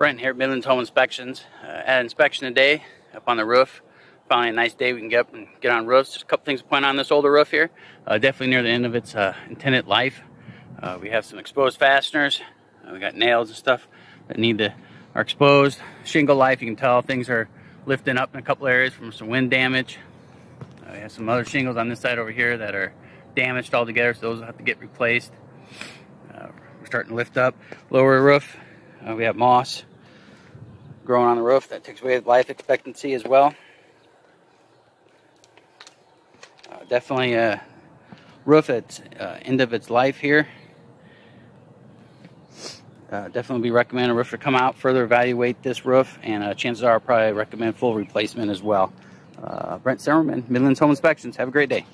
Brent here at Midlands Home Inspections. At inspection today up on the roof. Finally a nice day we can get up and get on roofs. Just a couple things to point on this older roof here. Definitely near the end of its intended life. We have some exposed fasteners. We got nails and stuff that are exposed. Shingle life, you can tell things are lifting up in a couple areas from some wind damage. We have some other shingles on this side over here that are damaged altogether, so those will have to get replaced. We're starting to lift up, lower roof. We have moss growing on the roof that takes away life expectancy as well. Definitely a roof at end of its life here. Definitely be recommending a roofer to come out, further evaluate this roof, and chances are I'll probably recommend full replacement as well. Brent Semerman, Midlands Home Inspections. Have a great day.